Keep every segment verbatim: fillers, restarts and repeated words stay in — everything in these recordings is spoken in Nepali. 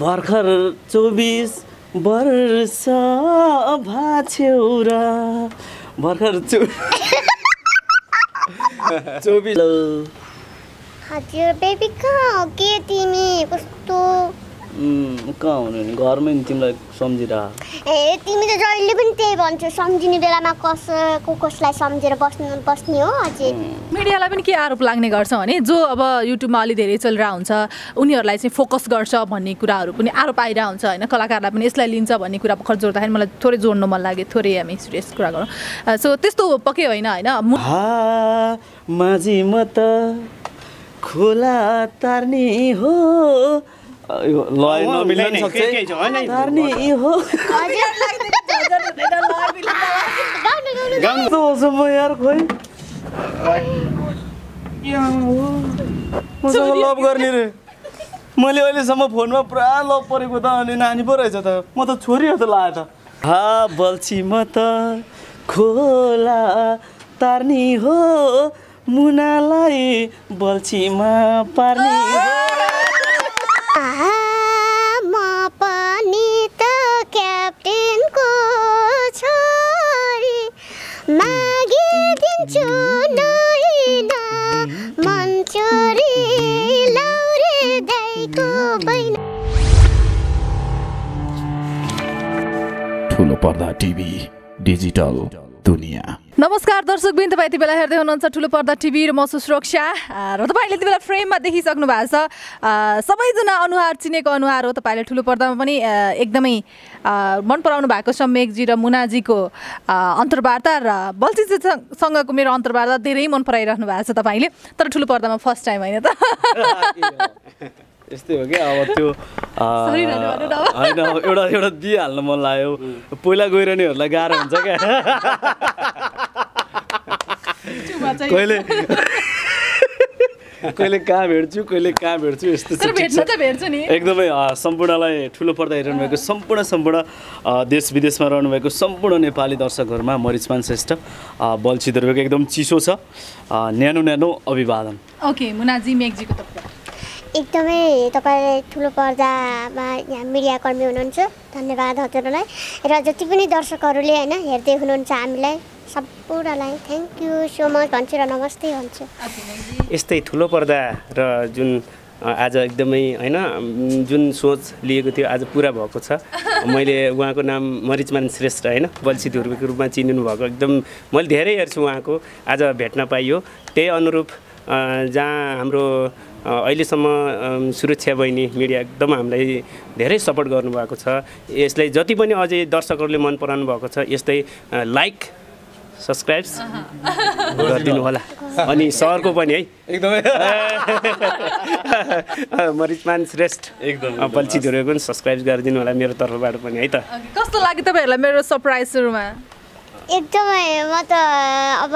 भर्खर चौबीस वर्ष भाछेउरा भर्खर चौबीस हजुर बेबी कहाँ के तिमी कस्तो कहाँ हुनु नि घरमै तिमीलाई सम्झिरा ए तिमी त जहिले पनि त्यही भन्छौ सम्झिने बेलामा कसको कसलाई सम्झेर बस्नु बस्ने हो अझै मिडियालाई पनि के आरोप लाग्ने गर्छ भने जो अब युट्युबमा अलि धेरै चलिरा हुन्छ उनीहरुलाई चाहिँ फोकस गर्छ भन्ने कुराहरु पनि आरोप आइरा हुन्छ हैन कलाकारलाई पनि यसलाई लिन्छ भन्ने कुरा भर्खर जोड्दाखेरि मलाई थोरै जोड्न मन लाग्यो थोरै हामी सिरियस कुरा गरौँ सो त्यस्तो पक्कै हैन हैन हा माझी म त खोला तार्ने हो लय नमिल्न सक्छ तार्ने हो हजुर गाउनु गाउनु म यार खोइ मसँग लभ गर्ने रे मैले अहिलेसम्म फोनमा पुरा लभ परेको त अनि नानी पो रहेछ त म त छोरी हो त लाग्यो त हा बल्छी म त खोला तार्ने हो मुनालाई बल्छीमा पार्ने हो ठुलोपर्दा टिभी डिजिटल दुनिया। नमस्कार दर्शकबिन तपाईं यति बेला हेर्दै हुनुहुन्छ ठुलोपर्दा टिभी र म सुरक्षा र तपाईले यति बेला फ्रेममा देखिसक्नु भएको छ सबैजना अनुहार चिनेको अनुहार हो तपाईले ठुलोपर्दामा पनि एकदमै मन पराउनु भएको छ मेघजी र मुनाजीको अन्तर्वार्ता र बल्छीसँगको मेरो अन्तर्वार्ता धेरै मन पराइराख्नु भएको छ तपाईले तर ठुलोपर्दामा फर्स्ट टाइम हैन त यस्तै हो के अब त्यो सरी धन्यवाद हैन एउटा एउटा दिइहाल्न मन लाग्यो पहिला गइरहनेहरुलाई गाह्रो हुन्छ के कहिले कहिले कहाँ भेट्छु कहिले कहाँ भेट्छु यस्तो भेट्नु त भेट्छु नि एकदमै सम्पूर्णलाई ठुलो पर्दा हेरिरहनु भएको सम्पूर्ण सम्पूर्ण देश विदेशमा रहनु भएको सम्पूर्ण नेपाली दर्शकहरुमा मरिचमान श्रेष्ठ बल्छी दरबारको एकदम चिसो छ न्यानो न्यानो अभिवादन ओके मुनाजी मेघजीको तर्फबाट एकदमै तपाईले ठुलो पर्दामा यहाँ मिडिया कर्मी हुनुहुन्छ धन्यवाद हजुरलाई र जति पनि दर्शकहरूले हैन हेर्दै हुनुहुन्छ हामीलाई सबैलाई थ्यांक यू सो मच भन्छु र नमस्ते भन्छु एस्तै ठुलो पर्दा र जुन आज एकदमै हैन जुन सोच लिएको थियो आज पूरा भएको छ मैले उहाँको नाम मरिचमान श्रेष्ठ हैन बल्छी धुर्बीको रूपमा चिनिनु भएको एकदम मैले धेरै हेर्छु उहाँको आज भेट्न पाइयो त्यही अनुरूप जहाँ हाम्रो अहिलेसम्म सुरक्षा बहिनी मिडिया एकदम हामीलाई धेरै सपोर्ट गर्नुभएको छ यसलाई जति पनि अझै दर्शकहरूले मन पराउनु भएको छ यस्तै लाइक सब्स्क्राइब्स गरिदिनु होला अनि सरको पनि है एकदमै मरिचमान श्रेष्ठ एकदम बल्छी धुर्बीको पनि सब्स्क्राइब गरिदिनु होला मेरो तर्फबाट पनि है त कस्तो लाग्यो तपाईहरुलाई मेरो सरप्राइज सुरुमा एकदमै म त अब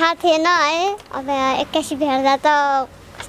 थाहा थिएन है अब एक्कासी भेट्दा त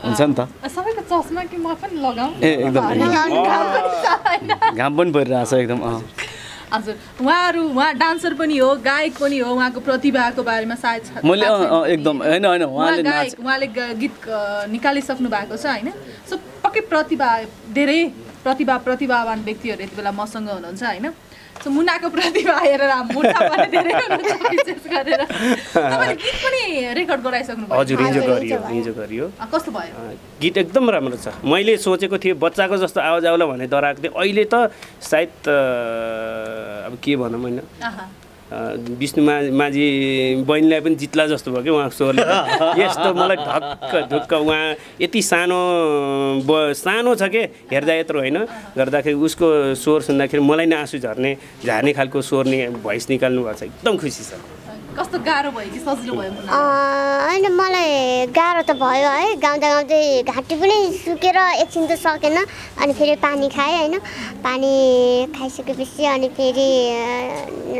हुन्छ नि त सबैको चस्मा कि म पनि लगाऊ ए एकदम घाम पनि परिरहेको छ एकदम अ हजुर उहाँहरु उहाँ डान्सर पनि हो गायक पनि हो उहाँको प्रतिभाको बारेमा सायद मैले एकदम हैन हैन उहाँले नाच उहाँले गीत निकालिसक्नु भएको छ हैन सो पक्कै प्रतिभा धेरै प्रतिभा प्रतिभावान व्यक्तिहरु यति बेला मसँग हुनुहुन्छ हैन सो मुनाको प्रतिभा हेरेर मुना पनि धेरै हुनुहुन्छ विशेष गरेर तपाईले गीत पनि रेकर्ड गराइसक्नु भयो हजुर हिजो गरियो हिजो गरियो कस्तो भयो गीत एकदम राम्रो छ मैले सोचेको थिएँ बच्चाको जस्तो आवाज आउला भने डराएको थिएँ अहिले त सायद अब के भनौं हैन विष्णु माझी बहिनीलाई पनि जित्ला जस्तो भयो के उहाँको स्वरले यस्तो मलाई ढक्क ढुक्क उहाँ यति सानो सानो छ के हेर्दा यत्रो होइन गर्दाखेरि उसको स्वर सुन्दाखेरि मलाई नै आँसु झर्ने झार्ने खालको स्वर नि भोइस निकाल्नु भएको छ एकदम खुसी छ कस्तो गाह्रो भयो कि सजिलो भयो मुना? हैन मलाई गाह्रो त भयो है, गाउँदा गाउँदै घाटी पनि सुकेर एकछिन त सकेन, अनि फेरि पानी खाए हैन, पानी खाइसकेपछि अनि फेरि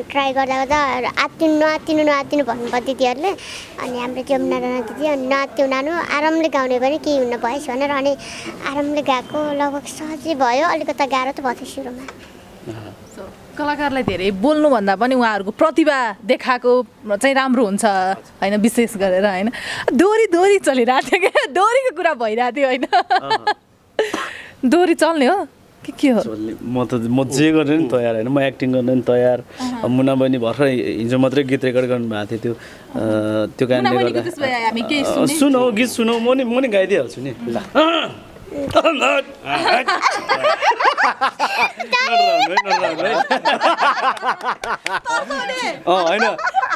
ट्राई गर्दा गर्दा आत्तिनु नआत्तिनु नआत्तिनु भन्नु पर्थ्यो तिहरुले, अनि हाम्रो त्यो मुना दिदी अनि नआत्तिउ नानु आरामले गाउने पनि के हुन भएछ भनेर अनि आरामले गाएको लगभग सजिलो भयो, अलिकता गाह्रो त भयो सुरुमा। सो कलाकारलाई धेरै बोल्नु भन्दा पनि उहाँहरुको प्रतिभा देखाको चाहिँ राम्रो हुन्छ हैन, विशेष गरेर हैन दोरी दोरी चलिराथ्यो के दोरीको कुरा भइराथ्यो हैन, दोरी चल्ने हो के के हो? म त म जे गर्ने नि तयार हैन, म एक्टिङ गर्ने नि तयार। मुना बहिनी भर्खर हिजो मात्रै गीत रेकर्ड गर्नु भएको थियो, त्यो त्यो गाना गर्दा सुनौ गीत सुनौ, म नि म नि गाइदिहाल्छु नि। होइन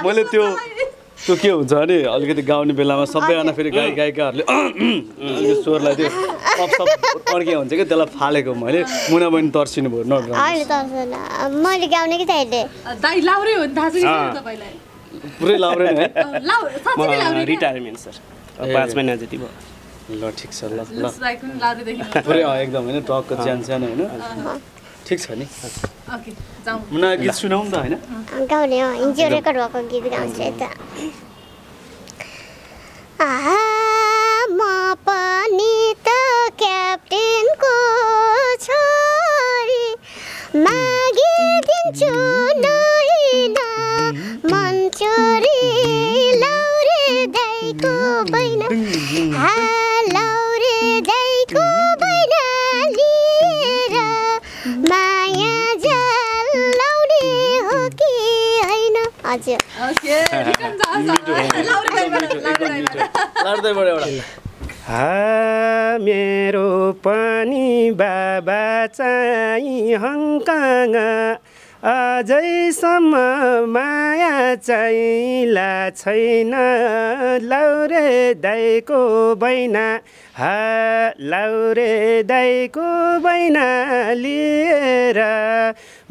मैले त्यो त्यो के हुन्छ भने अलिकति गाउने बेलामा सबैजना फेरि गायक गायिकाहरूले अलिकति स्वरलाई त्यो सब सब अड्के हुन्छ कि त्यसलाई फालेको मैले। मुना बहिनी तर्सिनु भयो न? मैले गाउने कि दाइ लाउरै हो थाहा छैन तपाईलाई? पुरै लाउरै है, लाउरै रिटायरमेन्ट सर पाँच महिना जति भयो। ल ठिक छ, ल ल पुरै एकदम हैन टक जान्छ हैन, ठिक छ नि। ओके जाऊ मुना गीत सुनाऊ नि त हैन, गाउने हो इन्जो रेकर्ड भएको गीत गाउँछ यता। आहा म पनि त क्याप्टेन को छोरी मागी दिन्छु नैन मन छोरी लौरे दाइको बहिना हा मेरो पनि बाबा चाहिँ हङकङ अझैसम्म माया चाहिला छैन लौरे दाइको बहिना हा लौरे दाइको बहिना लिएर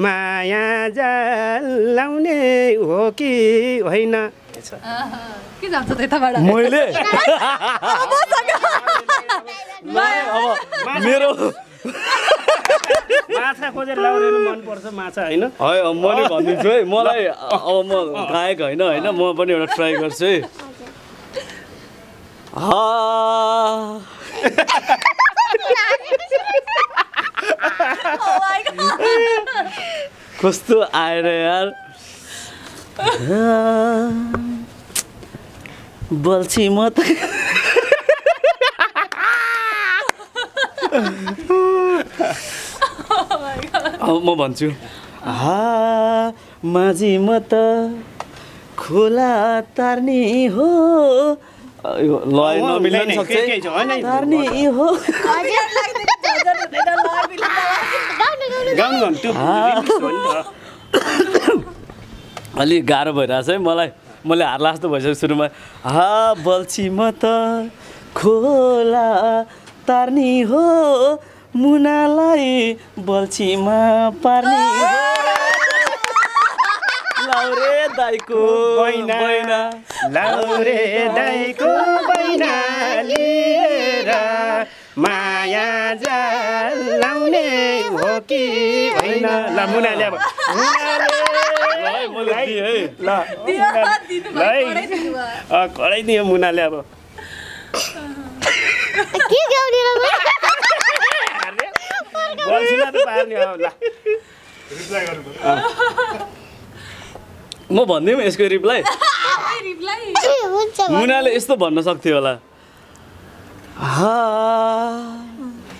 माया जाल लाउने हो कि होइन? मैले मेरो माछा खोजेर लाउनु मन पर्छ माछा हैन, म नि भन्दिन्छु है मलाई, अब म गायक हैन हैन म पनि एउटा ट्राई गर्छु है। कस्तो आएर यार बल्छी म त म भन्छु हा माझी म त खोला तार्ने हो लय नमिल्न सक्छ तार्ने हो अलिक गाह्रो भइरहेछ है मलाई, मैले हार्ला जस्तो भइसक्यो सुरुमा। हा बल्छी म त खोला तार्ने हो मुनालाई बल्छीमा पार्ने हो लौरे दाइको बहिना लौरे दाइको बहिना लिएर माया जाल लाउने हो कि होइन? ल मुनाले अब कडाइ दियो मुनाले अब के गाउने र म भनिदिउँ यसको रिप्लाई? मुनाले यस्तो भन्न सक्थ्यो होला हा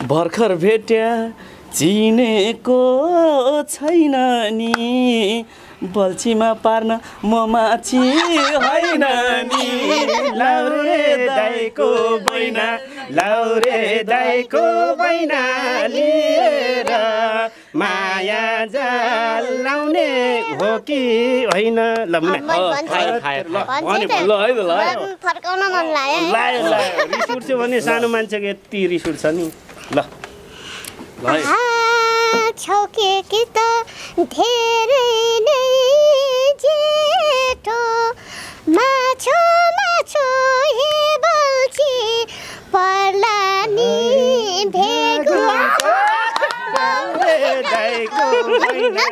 भर्खर भेट्या चिनेको छैन नि बल्छीमा पार्न म माछी होइन नि लौरे दाइको बहिना लौरे दाइको बहिना लिएर माया जाल लाउने हो कि होइन? ल फर्काउन मन लाग्यो रिस उठ्छ भने सानो मान्छेको यति रिस उठ्छ नि। ल छेकी त धेरै नै जेठो माछो माछो हे बल्छी पर्ला नि भेगो लाउरे दाइको बैना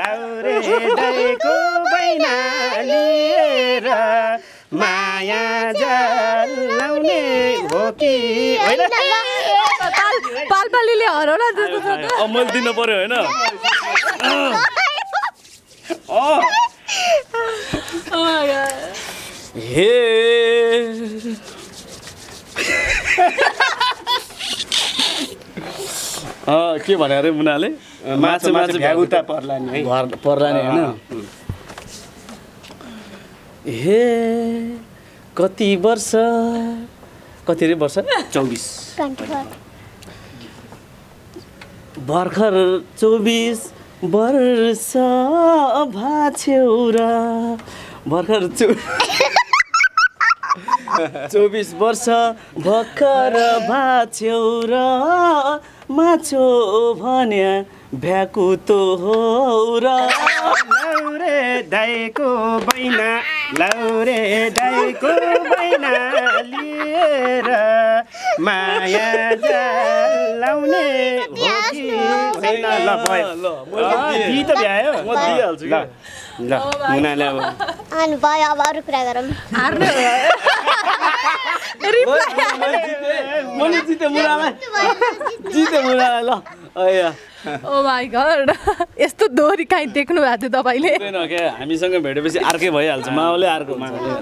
लाउरे दाइको बैना लिएर माया जाल लाउने हो कि हैन पालपालीले हराउला जस्तो छ त अमल दिन पर्यो हैन ओ Oh my god. Yeah. Ah, ke bhanyo re Munale? Macho macho bhyaguta parla ni hai. Parla ni haina. He kati barsha? Kati re barsha? twenty-four. Barkhar twenty-four barsha bhacheura. भर्खर चौबीस वर्ष भर्खर भाछ्यौ र माछो भन्या भ्याकुतो हो र लौरे दाइको बैना लौरे दाइको बैना लिएर माया लाउने हो कि हैन ल भयो ल मैले दी त भ्यायो म दिइहाल्छु ल ल मुनाले अब अनि भयो अब अरु कुरा गरौँ हार्ने रिप्लाई मैले जिते मुनालाई जिते मुनालाई ल अया ओ माय गॉड यस्तो दोरी काई देख्नु भएको थियो तपाईले हैन के हामीसँग भेटेपछि आर्कै भइहाल्छ माउले आर्को माउले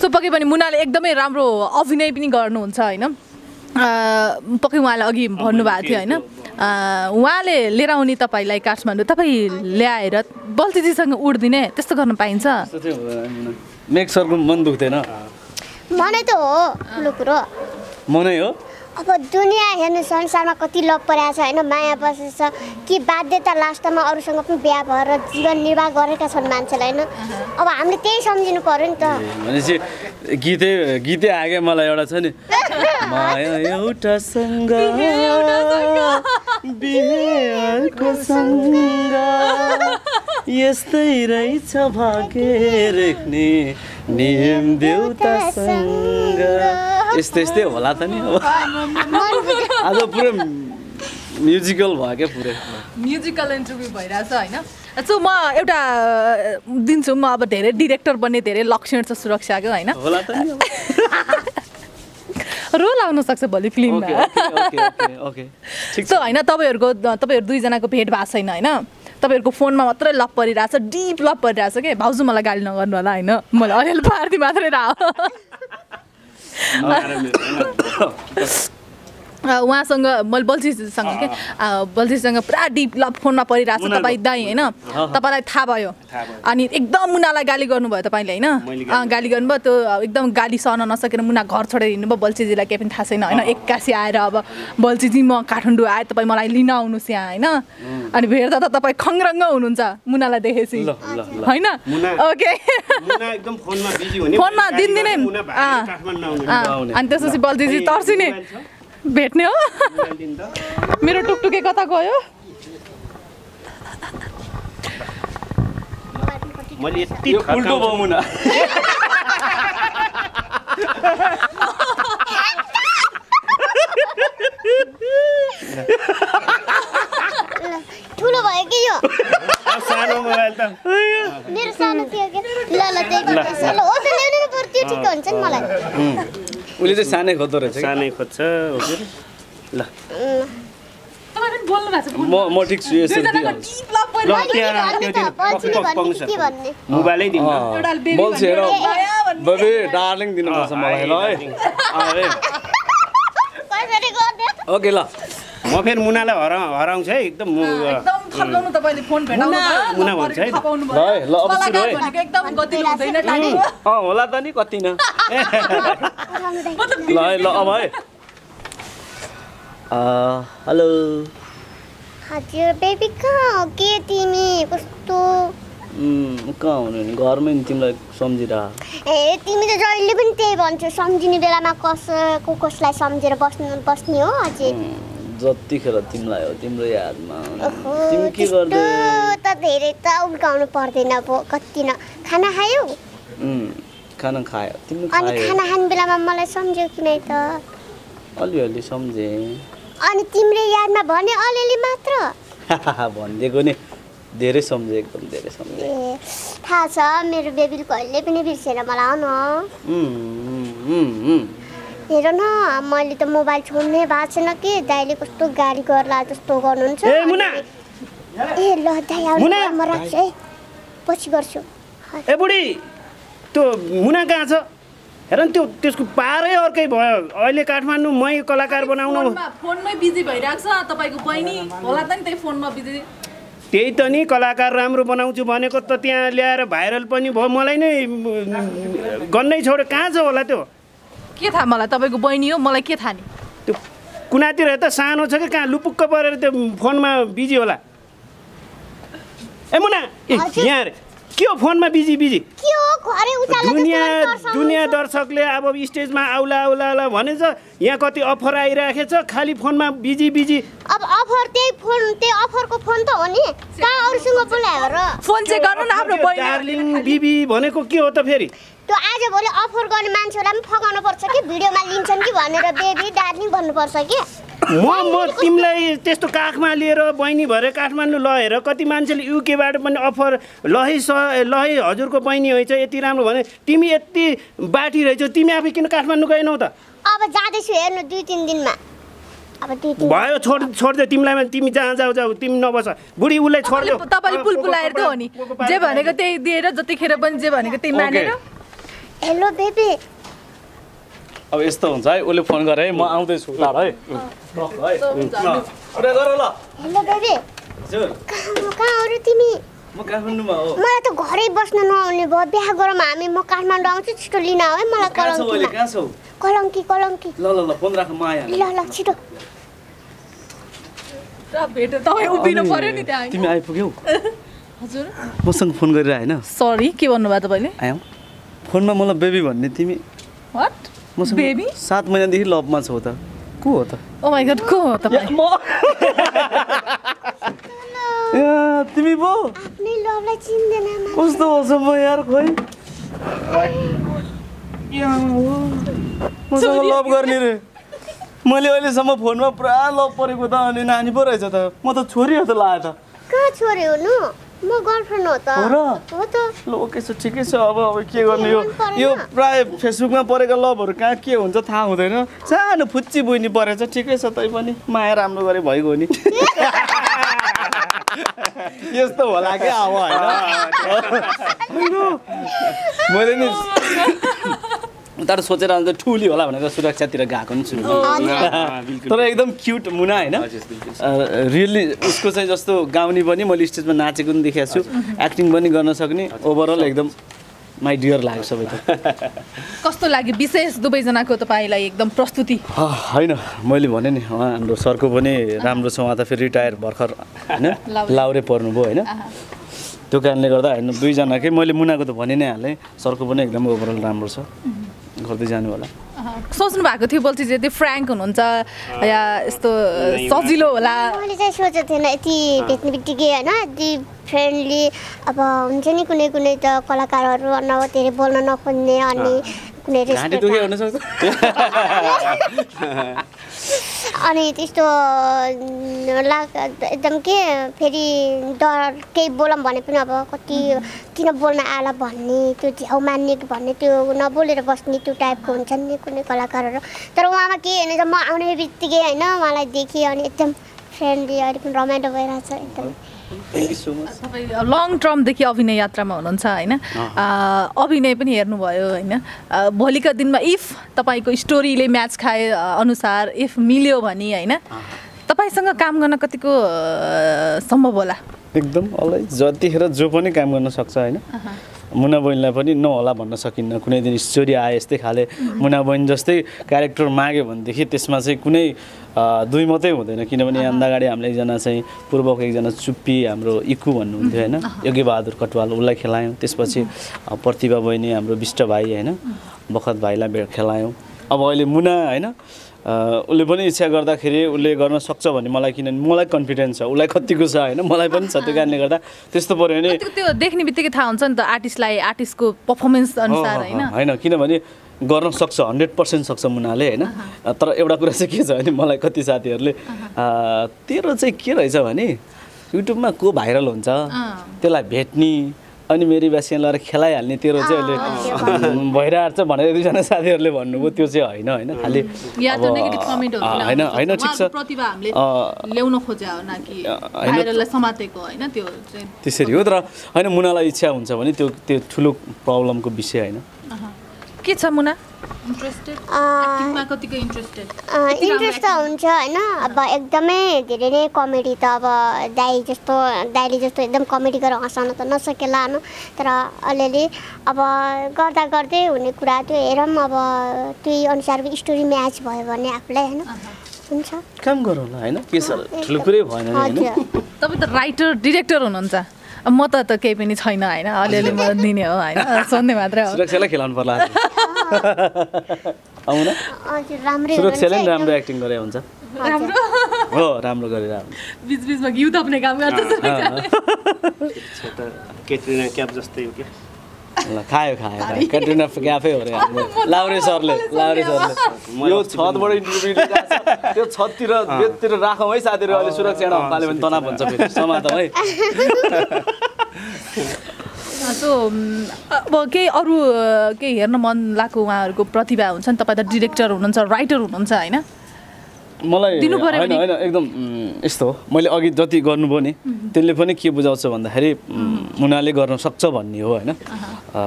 सो पक्कै पनि मुनाले एकदमै राम्रो अभिनय पनि गर्नुहुन्छ हैन पक्कै उहाँले अघि भन्नु भएको थियो हैन उहाँले लिएर आउने तपाईलाई काठमाडौँ तपाईँ ल्याएर बल्छीजीसँग उड्दिने त्यस्तो गर्न पाइन्छ मेक सरको मन दुख्दैन मनै त हो ठुलो कुरो मनै हो अब दुनिया हेर्नु संसारमा कति लोभ परेको छ हैन माया बसेछ कि बाध्यता लास्टमा अरूसँग पनि बिहा भएर जीवन निर्वाह गरेका छन् मान्छेलाई हैन अब हामीले त्यही सम्झिनु पर्यो नि त भनेपछि गीतै गीतै आगे मलाई एउटा छ नि माया एउटा सँग बिहेको सँग यस्तै रहेछ भाग्य रेख्ने नियम देउतासँग यस्तै यस्तै होला त नि आज पुरै म्युजिकल भयो के पुरै म्युजिकल इन्टरभ्यु भइराछ हैन सो म एउटा दिन्छु म अब धेरै डिरेक्टर बन्ने धेरै लक्षण छ सुरक्षाको हैन होला त नि रोल आउन सक्छ भोलि फिल्ममा ओके ओके ओके ठीक छ हैन तपाईहरुको तपाईहरु दुई जनाको भेट भएको छैन हैन तपाईहरुको फोनमा मात्रै लप परिराछ डीप लप परिराछ के भाउजू मलाई गाली नगर्नु होला हैन मलाई अरेल पार्दी मात्रै राहो उहाँसँग मैले बल्छीसँग के बल्छीसँग पुरा डिप लप फोनमा परिराछ तपाई दाइ हैन तपाईलाई थाहा भयो अनि एकदम मुनालाई गाली गर्नुभयो तपाईले हैन गाली गर्नुभयो त्यो एकदम गाली सहन नसकेर मुना घर छोडेर हिँड्नुभयो बल्छीजीलाई के पनि थाहा छैन हैन एक्कासी आएर अब बल्छीजी म काठमाडौँ आए तपाई मलाई लिन आउनुस् यहाँ हैन अनि भेट्दा त तपाई खङरङ्ग हुनुहुन्छ मुनालाई देखेपछि हैन ओके मुना एकदम फोनमा बिजी हुने फोनमा दिनदिनै मुना भाइ काठमाडौँ आउने अनि त्यसपछि बल्छीजी तर्सिने भेट्ने हो मेरो टुकटुके कता गयो मैले यति उल्टो भयो मुना ठुलो भयो के यो सानो मोबाइल त मेरो सानो थियो के ल ल त्यही ल हो त ल्याउनु पर्छ ठिक हुन्छ नि मलाई उले चाहिँ सानै खोज्दो रहेछ सानै खोज्छ ओके ल तपाईले बोल्नु भएको छ म म ठीक छु यसरी ल त्यहाँ त्यो पक पक के भन्ने मोबाइलै दिनु एउटा बल्छी हेर बबे डार्लिङ दिनु पर्छ मलाई ल है अरे कसरी गर्ने ओके ल म फेर मुनालाई हरा हराउँछ है एकदम एकदम खप्लाउनु तपाईले फोन भेटाउनु मुना भन्छ है ल ल अब सुरु है एकदम गतिलो हुँदैन टानी अ होला त नि कति न ल ल अब है अ हेलो हजुर बेबी कहाँ के तिमी कस्तो कहाँ हुनु नि घरमै नि तिमीलाई सम्झिरा ए तिमी त जहिले पनि त्यही भन्छौ सम्झिने बेलामा कसको कसलाई सम्झेर बस्नु बस्ने हो हजुर जतिखेर तिमीलाई हो तिम्रो यादमा तिमी के गर्दै त धेरै त उल्काउनु पर्दैन अब कति न खाना खायौ खाना खायो तिमी खायो अनि खाना खान बेलामा मलाई सम्झ्यौ कि नै त अलिअलि सम्झे अनि तिम्रो यादमा भने अलिअलि मात्र भन्देको नि धेरै सम्झे एकदम धेरै सम्झे थाहा छ मेरो बेबीले कहिले पनि बिर्सेन मलाई न हेर न मैले त मोबाइल छोड्ने बाछेन के दाइले कस्तो गाली गर्ला जस्तो गर्नुहुन्छ ए मुना ए ल दाइ आउ म राख्छु है पछि गर्छु ए बुढी त्यो मुना कहाँ छ हेर न त्यो त्यसको पारै अर्कै भयो अहिले काठमाडौँ मै कलाकार बनाउनु फोनमै बिजी भइराछ तपाईको बहिनी होला त नि त्यै फोनमा बिजी त्यही त नि कलाकार राम्रो बनाउँछु भनेको त त्यहाँ ल्याएर भाइरल पनि भयो मलाई नै गन्नै छोड्यो कहाँ छ होला त्यो के थाहा मलाई तपाईको बहिनी हो मलाई के थाहा नि त्यो कुनातिर त सानो छ के कहाँ लुपुक्क परेर त्यो फोनमा बिजी होला ए मुना यहाँ के हो फोनमा बिजी बिजी के हो अरे उताले दुनिया दुनिया दर्शकले अब स्टेजमा आउला आउला आउला भनेछ यहाँ कति अफर आइराखेछ खाली फोनमा बिजी बिजी अब अफर त्यही फोन त्यही अफरको फोन त हो नि का अरुसँग बोलायो र फोन चाहिँ गर्नु न आफ्नो बहिनी डार्लिङ बिबी भनेको के हो त फेरि त्यो आज भोलि अफर गर्ने मान्छेहरुलाई पनि फगाउनु पर्छ कि भिडियोमा लिन्छन् कि भनेर बेबी डार्लिङ भन्नु पर्छ के म म तिमीलाई त्यस्तो काखमा लिएर बहिनी भएर काठमाडौँ ल हेर कति मान्छेले युकेबाट पनि अफर लही लही हजुरको बहिनी होइछ यति राम्रो भने तिमी यति बाटी रहेछौ तिमी आफै किन काठमाडौँ गएनौ त अब जादैछु हेर्नु दुई तीन दिनमा अब दुई तीन भयो छोड छोड दे तिमीलाई तिमी जहाँ जाऊ जाऊ तिमी नबस बुढी उलाई छोड दे तपाईले पुलपुलाएर त हो नि जे भनेको त्यही दिएर जतिखेर पनि जे भनेको त्यही मानेर हेलो बेबी अब यस्तो हुन्छ है उले फोन गरे म आउँदै छु ल है कुरा गर ल हेलो बेबी हजुर कहाँ हो तिमी म काठमाडौँमा हो मलाई त घरै बस्न नआउने भयो बिहा गरौँ हामी म काठमाडौँ आउँछु छिटो लिन आऊ है मलाई कलङ्की कलङ्की कलङ्की ल ल ल फोन राख म आए ल ल छिटो र भेट तपाई उभिनु पर्यो नि त्यहाँ तिमी आइपुग्यौ हजुर मसँग फोन गरेर हैन सरी के भन्नु भयो तपाईले आयौ फोनमा मलाई बेबी भन्ने तिमी व्हाट बेबी सात महिना देखि लभमा छौ त को हो त ओ माय गॉड को हो तपाई म ए तिमी बो आफ्नै लभलाई चिन्दैन म कस्तो हो म यार खोइ यहाँ हो मसँग लभ गर्ने रे मैले अहिले सम्म फोनमा पुरा लभ परेको त अनि नानी पो रहेछ त म त छोरी हो त लाए त कहाँ छोरी हो नु म गर्लफ्रेन्ड हो त हो त ल ओके छ ठीकै छ अब अब के गर्ने यो यो प्राय फेसबुकमा परेको लभहरु कहाँ के हुन्छ थाहा हुँदैन सानो फुच्ची बुइनी परेछ ठीकै छ तै पनि माया राम्रो गरे भइगयो नि यस्तो होला के अब हैन मैले नि उता सोचेर आउँदा ठुली होला भनेर सुरक्षातिर गएको नि छु तर एकदम क्यूट मुना हैन रियली उसको चाहिँ जस्तो गाउने पनि मैले स्टेजमा नाचेको पनि देखेको छु एक्टिङ पनि गर्न सक्ने ओभरअल एकदम माइ डियर लाग्यो सबै त कस्तो लाग्यो विशेष दुबै जनाको तपाईलाई एकदम प्रस्तुति हैन मैले भने नि हाम्रो सरको पनि राम्रो छ उहाँ त फेरि रिटायर भर्खर हैन लाउरे पर्नु भयो हैन त्यो कारणले गर्दा हैन दुई जनाकै मैले मुनाको त भने नै हाले सरको पनि एकदम ओभरअल राम्रो छ गर्दै जानु होला सोच्नु भएको थियो बल्छी जे त्यो फ्र्याङ्क हुनुहुन्छ या यस्तो सजिलो होला मैले चाहिँ सोचेको थिएन यति भेट्ने बित्तिकै हैन यति फ्रेन्डली अब हुन्छ नि कुनै कुनै त कलाकारहरू नभए धेरै बोल्न नखोज्ने अनि कुनै रेस्पेक्ट अनि त्यस्तो एकदम के फेरि डर केही बोलौँ भने पनि अब कति किन बोल्न आला भन्ने त्यो झ्याउ मान्ने भन्ने त्यो नबोलेर बस्ने त्यो टाइपको हुन्छ नि कुनै कलाकारहरू तर उहाँमा के हेर्ने त म आउने बित्तिकै होइन उहाँलाई देखेँ अनि एकदम फ्रेन्डली अहिले पनि रमाइलो भइरहेछ एकदम तपाईँ लङ टर्मदेखि अभिनय यात्रामा हुनुहुन्छ होइन अभिनय पनि हेर्नुभयो होइन भोलिका दिनमा इफ तपाईँको स्टोरीले म्याच खाए अनुसार इफ मिल्यो भने होइन तपाईँसँग काम गर्न कतिको सम्भव होला एकदम अलैज जतिखेर जो पनि काम गर्न सक्छ होइन मुना बहिनीलाई पनि नहोला भन्न सकिन्न कुनै दिन स्टोरी आए यस्तै खाले मुना बहिनी जस्तै क्यारेक्टर माग्यो भनेदेखि त्यसमा चाहिँ कुनै दुई मात्रै हुँदैन किनभने अन्दा अगाडि हामीले एकजना चाहिँ पूर्वको एकजना चुप्पी हाम्रो इकु भन्नुहुन्थ्यो होइन योगी बहादुर कटवाल उसलाई खेलायौँ त्यसपछि प्रतिभा बहिनी हाम्रो विष्ट भाइ होइन बखत भाइलाई भेट खेलायौँ अब अहिले मुना होइन उले पनि इच्छा गर्दाखेरि उले गर्न सक्छ भन्ने मलाई किन मलाई कन्फिडेन्स छ उलाई कतिको छ हैन मलाई पनि छ त्यो कारणले गर्दा त्यस्तो पर्यो हैन त्यो देख्नेबित्तिकै थाहा हुन्छ नि त आर्टिस्टलाई आर्टिस्टको परफर्मेन्स अनुसार हैन हैन किनभने गर्न सक्छ one hundred percent सक्छ मुनाले हैन तर एउटा कुरा चाहिँ के छ भने मलाई कति साथीहरुले तेरो चाहिँ के रहेछ भने युट्युबमा को भाइरल हुन्छ त्यसलाई भेट्नी अनि मेरी बेसिन लर खेलाइहाल्ने तेरो चाहिँ अहिले भइराछ भनेर दुई जना साथीहरुले भन्नुभयो त्यो चाहिँ हैन हैन खाली या त नेगेटिभ कमेन्ट होला हैन हैन ठीक छ प्रतिभा हामीले ल्याउन खोज्या हो न कि भाइरललाई समातेको हैन त्यो चाहिँ त्यसरी हो तर हैन मुनालाई इच्छा हुन्छ भने त्यो त्यो ठूलो प्रब्लमको विषय हैन के छ मुना इन्ट्रेस्टेड एक्टिङमा कतिको इन्ट्रेस्टेड इन्ट्रेस्ट हुन्छ हैन अब एकदमै धेरै नै कमेडी त अब दाइ जस्तो दाइले जस्तो एकदम कमेडी गरेर हँसाउन त नसकेला न तर अलिअलि अब गर्दा गर्दै हुने कुरा त्यो हेरम अब त्यही अनुसारको स्टोरी म्याच भयो भने आफुलाई हैन हुन्छ काम गरौला हैन के सर ठुलो कुरै भएन हैन तपाई त राइटर डाइरेक्टर हुनुहुन्छ म त त केही पनि छैन हैन अलिअलि म दिने हो हैन सन्ने मात्र हो सुरक्षालाई खेलाउन पर्ला आउनु हजुर राम्रै सुरक्षाले राम्रो एक्टिङ गरे हुन्छ राम्रो हो राम्रो गरेर आउनु बिचबिचमा युथ अपने काम गर्छ सुरक्षाले त केटरिना क्याप जस्तै हो के ल खायो खायो केटरिना क्याफै हो रे लाउरे सरले लाउरे सरले यो छतबाट इन्टरभ्यु दिन्छ त्यो छततिर बेतिर राखौ है साथीहरु अहिले सुरक्षाले हम्पाले भने तनाव हुन्छ फेरि समाधान है सो अब के अरु के हेर्न मन लाग्यो उहाँहरुको प्रतिभा हुन्छ नि तपाई त डाइरेक्टर हुनुहुन्छ राइटर हुनुहुन्छ हैन मलाई हैन हैन एकदम यस्तो हो मैले अघि जति गर्नु भो नि त्यसले पनि के बुझाउँछ भन्दाखेरि मुनाले गर्न सक्छ भन्ने हो हैन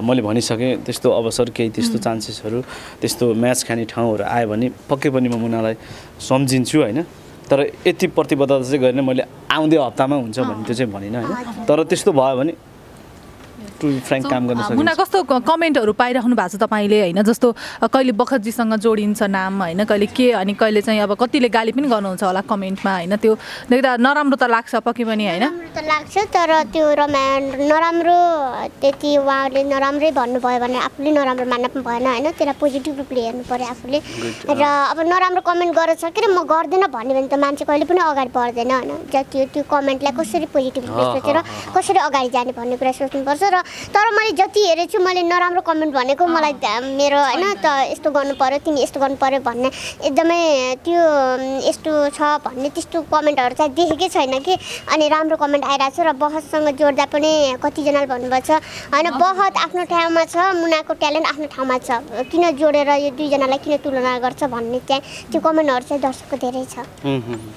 मैले भनिसके त्यस्तो अवसर केही त्यस्तो चान्सेसहरु त्यस्तो म्याच खाने ठाउँहरु आयो भने पक्कै पनि म मुनालाई सम्झिन्छु हैन तर यति प्रतिबद्धता चाहिँ गर्ने मैले आउँदै हप्तामा हुन्छ भन्ने त्यो चाहिँ भनिन हैन तर त्यस्तो भयो भने फ्रैंक काम गर्न सक्छ मुना कस्तो कमेन्टहरु पाइराख्नु भएको छ तपाईले हैन जस्तो कहिले बखतजी सँग जोडिन्छ नाम हैन कहिले के अनि कहिले चाहिँ अब कतिले गाली पनि गर्नुहुन्छ होला कमेन्टमा हैन त्यो देख्दा नराम्रो त लाग्छ पक्कै पनि हैन नराम्रो त लाग्छ तर त्यो नराम्रो त्यति उहाँले नराम्रै भन्नु भयो भने आफुले नराम्रो मान्न पनि भएन हैन त्यसलाई पोजिटिभ रूपले हेर्नु पर्यो आफुले र अब नराम्रो कमेन्ट गर्न सकेर म गर्दिन भन्ने भने त मान्छे कहिले पनि अगाडि बढ्दैन हैन जति त्यो कमेन्टलाई कसरी पोजिटिभ रूपले सोचेर कसरी अगाडि जाने भन्ने कुरा सोच्नुपर्छ र तर मैले जति हेरेछु मैले नराम्रो कमेन्ट भनेको मलाई मेरो हैन त यस्तो गर्नु पर्यो तिमी यस्तो गर्नु पर्यो भन्ने एकदमै त्यो यस्तो छ भन्ने त्यस्तो कमेन्टहरु चाहिँ देखेकै छैन कि अनि राम्रो कमेन्ट आइराछ र बहससँग जोड्दा पनि कति जनाले भन्नुभछ हैन बहत आफ्नो ठाउँमा छ मुनाको ट्यालेन्ट आफ्नो ठाउँमा छ किन जोडेर यो दुई जनालाई किन तुलना गर्छ भन्ने चाहिँ त्यो कमेन्टहरु चाहिँ दर्शकको धेरै छ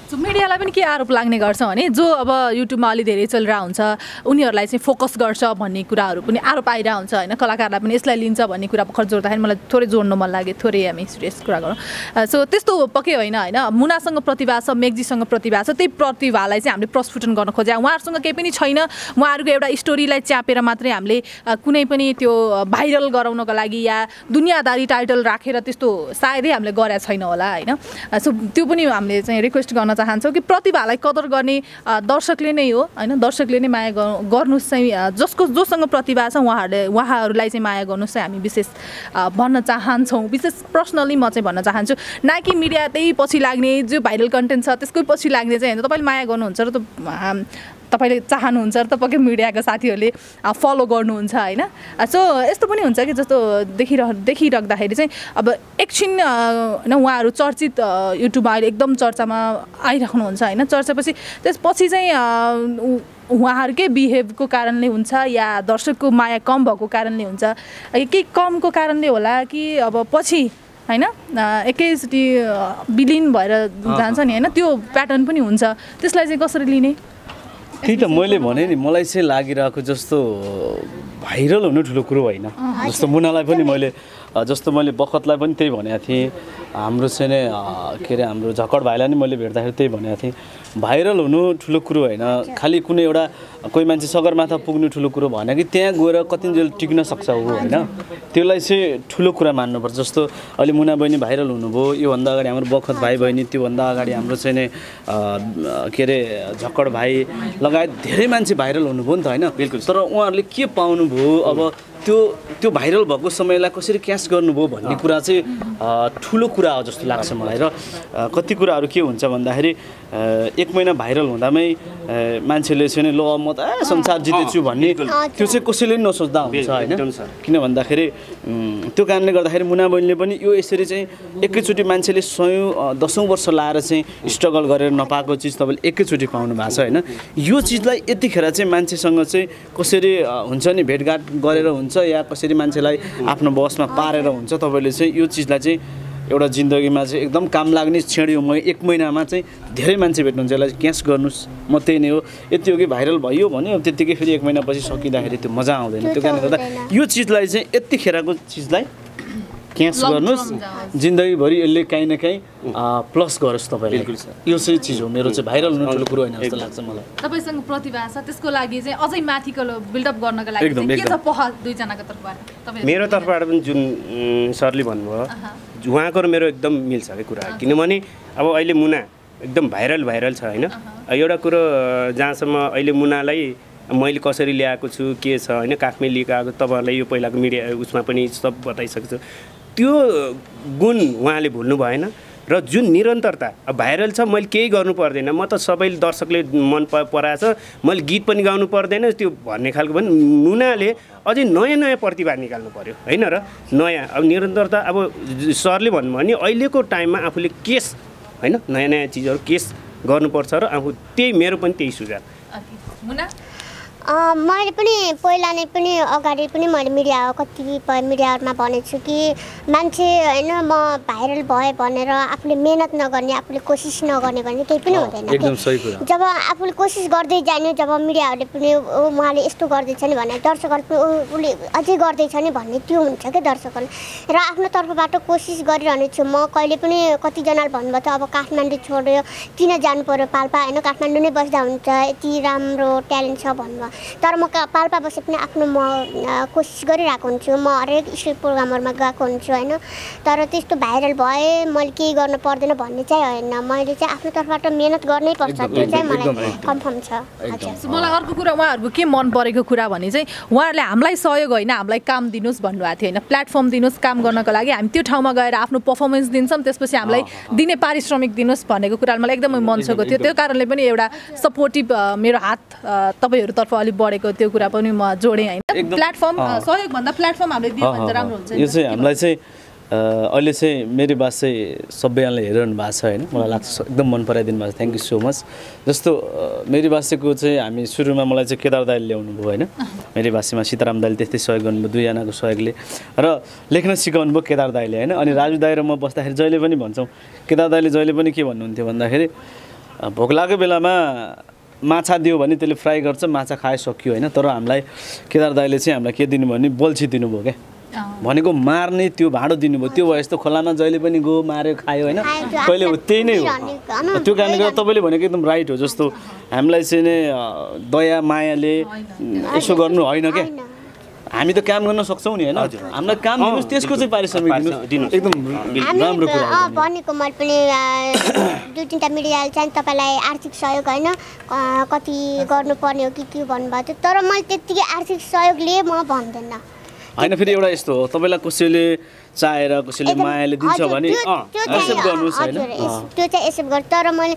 सो मिडियालाई पनि के आरोप लाग्ने गर्छ भने जो अब युट्युबमा अलि धेरै चलिरा हुन्छ उनीहरुलाई चाहिँ फोकस गर्छ भन्ने कुराहरु पनि आरोप आइरा हुन्छ हैन कलाकारलाई पनि यसलाई लिन्छ भन्ने कुरा भखर जोड्दाखेरि मलाई थोरै जोड्न मन लाग्यो थोरै हामी सिरियस कुरा गरौँ सो त्यस्तो पक्कै होइन हैन मुनासँग प्रतिभा छ मेगजीसँग प्रतिभा छ त्यही प्रतिभालाई चाहिँ हामीले प्रस्फुटन गर्न खोज्या उहाँहरुसँग केही पनि छैन उहाँहरुको एउटा स्टोरीलाई च्यापेर मात्रै हामीले कुनै पनि त्यो भाइरल गराउनको लागि या दुनियादारी टाइटल राखेर त्यस्तो सायदै हामीले गरेका छैन होला हैन सो त्यो पनि हामीले चाहिँ रिक्वेस्ट गर्न चाहन्छौ कि प्रतिभालाई कदर गर्ने दर्शकले नै हो हैन दर्शकले नै माया गर्नुस् चाहिँ जसको जोसँग प्रतिभा छ उहाँहरुले उहाँहरुलाई चाहिँ माया गर्नुस् हामी विशेष भन्न चाहन्छौ विशेष पर्सनली म चाहिँ भन्न चाहन्छु न कि मिडिया त्यही पछि लाग्ने जो भाइरल कन्टेन्ट छ त्यसकै पछि लाग्ने चाहिँ हैन तपाईले माया गर्नुहुन्छ र त तपाईले चाहनुहुन्छ र त पक्कै मिडियाको साथीहरुले फलो गर्नुहुन्छ हैन सो यस्तो पनि हुन्छ कि जस्तो देखिरह देखिराख्दाखेरि चाहिँ अब एकछिन न उहाँहरु चर्चित युट्युबमा अहिले एकदम चर्चामा आइराख्नुहुन्छ हैन चर्चापछि त्यसपछि चाहिँ उहाँहरुकै बिहेभको कारणले हुन्छ या दर्शकको माया कम भएको कारणले हुन्छ के कमको कारणले होला कि अब पछि हैन एकैचोटी बिलिन भएर जान्छ नि हैन त्यो प्याटर्न पनि हुन्छ त्यसलाई चाहिँ कसरी लिने त्यही त मैले भने नि मलाई चाहिँ लागिरहेको जस्तो भाइरल हुनु ठुलो कुरो होइन जस्तो मुनालाई पनि मैले जस्तो मैले बखतलाई पनि त्यही भनेको थिएँ हाम्रो चाहिँ के अरे हाम्रो झकड भाइलाई नि मैले भेट्दाखेरि त्यही भनेको थिएँ भाइरल हुनु ठुलो कुरो होइन खालि कुनै एउटा कोही मान्छे सगरमाथा पुग्नु ठुलो कुरो भएन कि त्यहाँ गएर कतिन्जेल टिक्न सक्छ हो होइन त्यसलाई चाहिँ ठुलो कुरा मान्नुपर्छ जस्तो अहिले मुना बहिनी भाइरल हुनुभयो योभन्दा अगाडि हाम्रो बखत भाइ बहिनी त्योभन्दा अगाडि हाम्रो चाहिँ के अरे झकड भाइ लगायत धेरै मान्छे भाइरल हुनुभयो नि त होइन बिल्कुल तर उहाँहरूले के पाउनुभयो अब त्यो त्यो भाइरल भएको समयलाई कसरी क्याच गर्नुभयो भन्ने कुरा चाहिँ ठुलो कुरा हो जस्तो लाग्छ मलाई र कति कुराहरु के हुन्छ भन्दाखेरि एक महिना भाइरल हुँदामै मान्छेले चाहिँ ल म त संसार जितेछु भन्ने त्यो चाहिँ कसैले नि नसोच्दा हुन्छ हैन किन भन्दाखेरि त्यो कारणले गर्दाखेरि मुना बहिनीले पनि यो यसरी चाहिँ एकैचोटी मान्छेले सयौं दशौं वर्ष लाएर चाहिँ स्ट्रगल गरेर नपाएको चीज तपाईले एकैचोटी पाउनु भएको छ हैन यो चीजलाई यतिखेर चाहिँ मान्छेसँग चाहिँ कसरी हुन्छ नि भेटघाट गरेर हुन्छ या कसरी मान्छेलाई आफ्नो बसमा पारेर हुन्छ तपाईले चाहिँ यो चीजलाई चाहिँ एउटा जिन्दगीमा चाहिँ एकदम काम लाग्ने छेड यो म एक महिनामा चाहिँ धेरै मान्छे भेट्नुहुन्छ यसलाई क्याच गर्नुस् म त्यही नै हो यति हो कि भाइरल भयो भन्यो त्यतिकै फेरि एक महिनापछि सकिदाखेरि त्यो मजा आउँदैन त्यो कारणले गर्दा यो चीजलाई चाहिँ यतिखेरको चीजलाई क्याच गर्नुस् जिन्दगी भरि यसले काहीँ न काहीँ प्लस गरोस् तपाईलाई बिल्कुल सर यो चाहिँ चीज हो मेरो चाहिँ भाइरल हुनु ठुलो कुरा होइन जस्तो लाग्छ मलाई तपाईसँग प्रतिभा छ त्यसको लागि चाहिँ अझै माथिको बिल्ड अप गर्नको लागि के छ पहल दुई जनाको तर्फबाट तपाईहरु मेरो तर्फबाट पनि जुन सरले भन्नुभयो उहाँको मेरो एकदम मिल्छ है कुरा किनभने अब अहिले मुना एकदम भाइरल भाइरल छ हैन एउटा कुरा जहाँसम्म अहिले मुनालाई मैले कसरी ल्याएको छु के छ हैन काखमै लिएको तपाईहरुलाई यो पहिलाको मिडिया उसमा पनि सब बताइसकेछु त्यो गुण उहाँले भुल्नु भएन र जुन निरन्तरता भाइरल छ मैले केही गर्नु पर्दैन म त सबैले दर्शकले मन पराएछ मैले गीत पनि गाउनु पर्दैन त्यो भन्ने खालको पनि मुनाले अझै नयाँ नयाँ प्रतिभा निकाल्नु पर्यो हैन र नयाँ अब निरन्तरता अब सरले भन्नुभयो नि अहिलेको टाइममा आफूले केस हैन नयाँ नयाँ चीजहरु केस गर्नुपर्छ र आफू त्यही मेरो पनि त्यही सुझाव मुना मैले पनि पहिला नै पनि अगाडि पनि मैले मिडिया कति मिडियामा भनेछु कि मान्छे हैन म भाइरल भए भनेर आफूले मेहनत नगर्ने आफूले कोसिस नगर्ने भने केही पनि हुँदैन एकदम सही कुरा जब आफूले कोसिस गर्दै जाने जब मिडियाहरुले पनि उहाँले यस्तो गर्दैछ नि भने दर्शकहरु पनि अझै गर्दैछ नि भन्ने त्यो हुन्छ के दर्शकहरु र आफ्नो तर्फबाट कोसिस गरिरहने छु म कहिले पनि कति जनाले भन्नुभयो त अब काठमाडौँ छोड्यो किन जानु पर्यो पाल्पा हैन काठमाडौँ नै बस्दा हुन्छ यति राम्रो ट्यालेन्ट छ भन्नु तर म पाल्पा बसे पनि आफ्नो म कोसिस गरिरहेको हुन्छु म हरेक स्टेज प्रोग्रामहरुमा गएको हुन्छु हैन तर त्यस्तो भाइरल भए मैले केही गर्न पर्दैन भन्ने चाहिँ हैन मैले चाहिँ आफ्नो तर्फबाट मेहनत गर्नै पर्छ त्यो चाहिँ मलाई कन्फर्म छ हजुर मलाई अर्को कुरा उहाँहरुको के मन परेको कुरा भने चाहिँ उहाँहरुले हामीलाई सहयोग हैन हामीलाई काम दिनुस् भन्नुआथ्यो हैन प्लेटफर्म दिनुस् काम गर्नको लागि हामी त्यो ठाउँमा गएर आफ्नो परफर्मेन्स दिन्छौं त्यसपछि हामीलाई दिने पारिश्रमिक दिनुस् भनेको कुराले मलाई एकदमै मन छको थियो त्यो कारणले पनि एउटा सपोर्टिभ मेरो हात तपाईहरु तर्फ अलि बढेको त्यो कुरा पनि म जोडे हैन प्लेटफर्म सहयोग भन्दा प्लेटफर्म हामीले दिए भने राम्रो हुन्छ यो चाहिँ हामीलाई चाहिँ अहिले चाहिँ मेरो बास चाहिँ सबैजनाले हेरिरहनु भएको छ हैन मलाई लाग्छ एकदम मन पराइदिनु भएको छ थ्यांक यू सो मच जस्तो मेरो बासेको चाहिँ हामी सुरुमा मलाई चाहिँ केदार दाइले ल्याउनु भयो हैन मेरो बासेमा सीताराम दाइले त्यस्तै सहयोग गर्नुभयो दुई जनाको सहयोगले र लेख्न सिकाउनु भयो केदार दाइले हैन अनि राजु दाइ र म बस्दाखेरि जहिले पनि भन्छौं केदार दाइले जहिले पनि के भन्नुहुन्थ्यो भन्दाखेरि भोक लागेको बेलामा माछा दियो भने त्यसले फ्राई गर्छ माछा खाए सकियो हैन तर हामीलाई केदार दाइले चाहिँ हामीलाई के दिनु भयो भने बल्छी दिनुभयो के भनेको मार्ने त्यो भाँडो दिनुभयो त्यो भए यस्तो खोलामा जहिले पनि गयो मार्यो खायो हैन कहिले हो त्यही नै हो त्यो कारणले गर्दा तपाईले भनेको एकदम राइट हो जस्तो हामीलाई चाहिँ नि दया मायाले यसो गर्नु हैन के हामी त काम गर्न सक्छौ नि हैन हामीलाई काम दिनुस् त्यसको चाहिँ पारिश्रमिक दिनुस् एकदम राम्रो कुरा हो भनेको मैले पनि दुई तीनटा मिडियाले चाहिँ तपाईलाई आर्थिक सहयोग हैन कति गर्नुपर्ने हो कि के भन्नुभयो तर मैले त्यतिकै आर्थिक सहयोगले म भन्दैन हैन फेरि एउटा यस्तो हो तपाईलाई कसैले चाहेर कसैले मायाले दिन्छ भने अ एक्सेप्ट गर्नुस् हैन त्यो चाहिँ एक्सेप्ट गर् तर मैले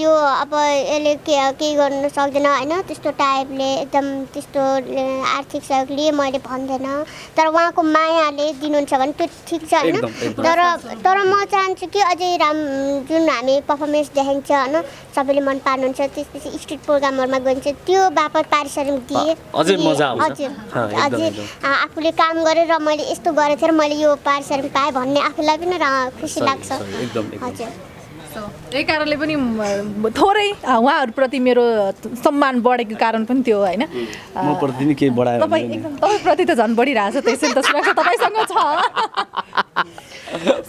यो अब यसले के के गर्न सक्दैन हैन त्यस्तो टाइपले एकदम त्यस्तो आर्थिक सहयोगले मैले भन्दैन तर उहाँको मायाले दिनुहुन्छ भने त्यो ठीक छ हैन तर तर म चाहन्छु कि अझै राम जुन हामी परफर्मेन्स देखाइन्छ हैन सबैले मन पार्नुहुन्छ त्यसपछि स्टेज प्रोग्रामहरुमा गइन्छ त्यो बापत पारिश्रमिक दिए अझै मजा आउँछ अझै आफूले काम गरेर मैले यस्तो गरेथे र मैले यो पार्सर पाए भन्ने आफूलाई पनि खुसी लाग्छ हजुर सो त्यही कारणले पनि थोरै उहाँहरुप्रति मेरो सम्मान बढेको कारण पनि त्यो हैन म प्रति नि के बढायो तपाई एकदम तपाई प्रति त झन् बढिरहेछ त्यसैले त सुरक्षा तपाईसँग छ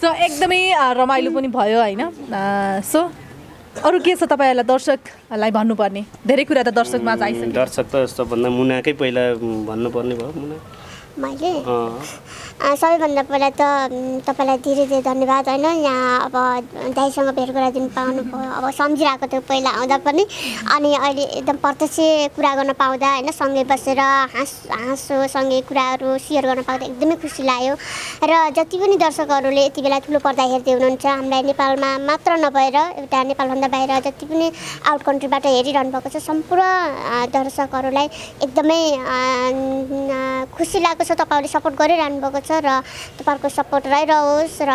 सो एकदमै रमाइलो पनि भयो हैन सो अरु के छ तपाईहरुलाई दर्शकलाई भन्नुपर्ने धेरै कुरा त दर्शकमा आइसक्यो दर्शक त सबभन्दा मुनाकै पहिला भन्नुपर्ने भयो मुना मैले सबैभन्दा पहिला त तपाईलाई धेरै धेरै धन्यवाद हैन यहाँ अब दाइसँग भेट गराइदिन पाउनु भयो अब सम्झिराको थियो पहिला आउँदा पनि अनि अहिले एकदम प्रत्यक्ष कुरा गर्न पाउँदा हैन सँगै बसेर हाँस हाँसो सँगै कुराहरु शेयर गर्न पाउँदा एकदमै खुसी लाग्यो र जति पनि दर्शकहरुले यति बेला ठुलो पर्दा हेर्दै हुनुहुन्छ हामीलाई नेपालमा मात्र नभएर एउटा नेपालभन्दा बाहिर जति पनि आउट कन्ट्रीबाट हेरिरहनु भएको छ सम्पूर्ण दर्शकहरुलाई एकदमै खुसी लाग्यो छ तपाईहरुले सपोर्ट गरिरहनु भएको छ र तपाईहरुको सपोर्ट रहिरहोस् र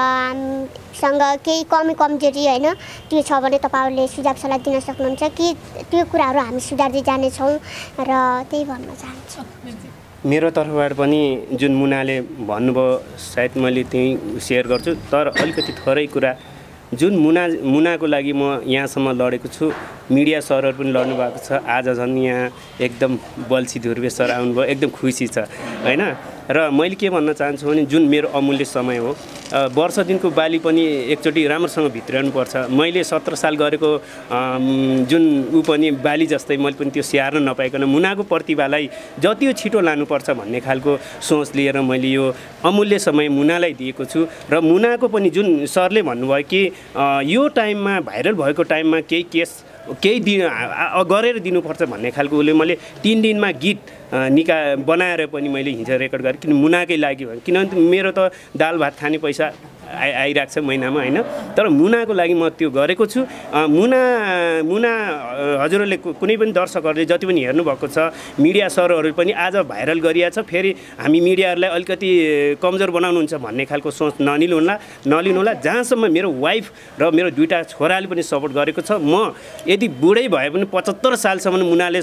सँग केही कमी कमजोरी हैन त्यो छ भने तपाईहरुले सुझाव सल्लाह दिन सक्नुहुन्छ कि त्यो कुराहरु हामी सुधार्दै जाने छौं र त्यही भन्न चाहन्छु मेरो तर्फबाट पनि जुन मुनाले भन्नुभयो सायद मैले त्यही शेयर गर्छु तर अलिकति थोरै कुरा जुन मुना मुनाको लागि म यहाँसम्म लडेको छु मिडिया सरहरु पनि लड्नु भएको छ आज झन् यहाँ एकदम बल्छी धुर्वे सर आउनुभयो एकदम खुसी छ हैन र मैले के भन्न चाहन्छु भने जुन मेरो अमूल्य समय हो वर्ष दिनको बाली पनि एकचोटी राम्रोसँग भित्रनु पर्छ मैले सत्र साल गरेको जुन उ पनि बाली जस्तै मैले पनि त्यो स्याहार्न नपाइकन मुनाको प्रतिभालाई जति यो छिटो लानुपर्छ भन्ने खालको सोच लिएर मैले यो अमूल्य समय मुनालाई दिएको छु र मुनाको पनि जुन सरले भन्नुभयो कि यो टाइममा भाइरल भएको टाइममा केही केस केही दिन गरेर दिनुपर्छ भन्ने खालको उले मैले तीन दिनमा गीत निका बनाएर पनि मैले हिजो रेकर्ड गरे किन मुनाकै लागि हो किनभने मेरो त दाल भात खाने पैसा आइराख्छ महिनामा हैन तर मुनाको लागि म त्यो गरेको छु मुना मुना हजुरले कुनै पनि दर्शकहरुले जति पनि हेर्नु भएको छ मिडिया सरहरुले पनि आज भाइरल गरिया छ फेरि हामी मिडियाहरुलाई अलिकति कमजोर बनाउनुहुन्छ भन्ने खालको सोच नलिनुहोला नलिनुहोला जहाँसम्म मेरो वाइफ र मेरो दुईटा छोराले पनि सपोर्ट गरेको छ म यदि बुढै भए पनि पचहत्तर सालसम्म मुनाले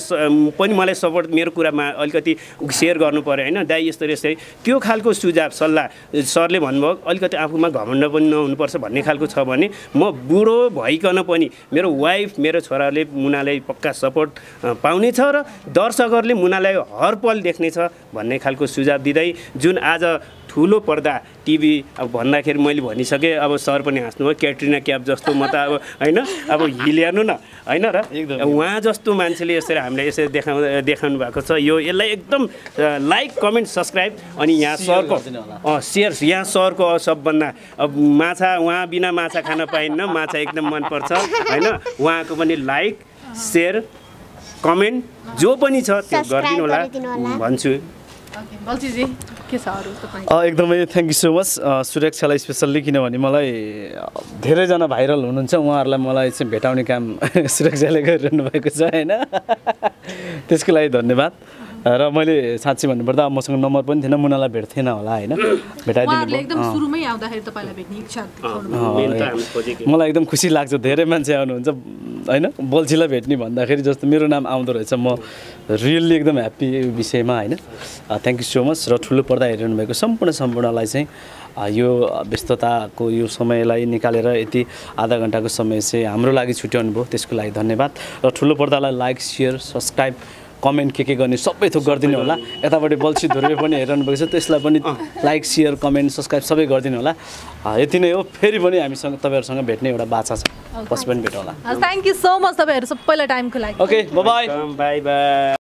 पनि मलाई सपोर्ट मेरो कुरामा अलिकति शेयर गर्नु पर्यो हैन दाइ यस्तो यस्तै त्यो खालको सुझाव सल्लाह सरले भन्नुभयो अलिकति आफुमा घमण्ड पनि नहुनु पर्छ भन्ने खालको छ भने म बुढो भइकन पनि मेरो वाइफ मेरो छोराले मुनालाई पक्का सपोर्ट पाउने छ र दर्शकहरुले मुनालाई हरपल देख्ने छ भन्ने खालको सुझाव दिदै जुन आज ठुलो पर्दा टिभी अब भन्दाखेरि मैले भनिसके अब सर पनि हाँस्नुभयो क्याट्रिना क्याप जस्तो म त अब हैन अब हिल हेर्नु न हैन र उहाँ जस्तो मान्छेले यसरी हामीलाई यसरी देखाउ देखाउनु भएको छ यो यसलाई एकदम लाइक कमेन्ट सब्स्क्राइब अनि यहाँ सरको अ शेयर यहाँ सरको सबभन्दा अब माछा उहाँ बिना माछा खान पाइन्न माछा एकदम मन पर्छ हैन उहाँको पनि लाइक शेयर कमेन्ट जो पनि छ त्यो गरिदिनु होला भन्छु ओके बल्छी जी के छ अरु तपाई एकदमै थ्यांक यू सो मच सुरक्षालाई स्पेशल्ली किनभने मलाई धेरै जना भाइरल हुनुहुन्छ उहाँहरुलाई मलाई चाहिँ भेटाउने काम सुरक्षाले गरिरहनु भएको छ हैन त्यसको लागि धन्यवाद र मैले साच्चै भन्नुपर्दा मसँग नम्बर पनि थिएन मुनालाई भेट्थेन होला हैन भेटाइदिनु भयो एकदम सुरुमै आउँदाखेरि तपाईलाई भेट्ने इच्छा थियो मलाई एकदम खुसी लाग्छ धेरै मान्छे आउनुहुन्छ हैन बल्छीलाई भेट्ने भन्दाखेरि जस्तो मेरो नाम आउँदो रहेछ म रियली एकदम ह्याप्पी यो विषयमा हैन थ्यांक यू सो मच र ठुलो पर्दा हेरिरहनु भएको सम्पूर्ण सम्पूर्णलाई चाहिँ यो व्यस्तताको यो समयलाई निकालेर यति आधा घण्टाको समय चाहिँ हाम्रो लागि छुट्याउनु भयो त्यसको लागि धन्यवाद र ठुलो पर्दालाई लाइक शेयर सब्स्क्राइब कमेन्ट के के गर्ने सबै थोक गरिदिनु होला यताबाट बल्छी धुर्वे पनि हेरिरहनु भएको छ त्यसलाई पनि लाइक शेयर कमेन्ट सब्स्क्राइब सबै गरिदिनु होला यति नै हो फेरि पनि हामीसँग तपाईहरुसँग भेट्ने एउटा बाचा छ पछिपछि भेटौँला थ्यांक यू सो मच तपाईहरु सबैलाई टाइमको लागि okay bye bye bye by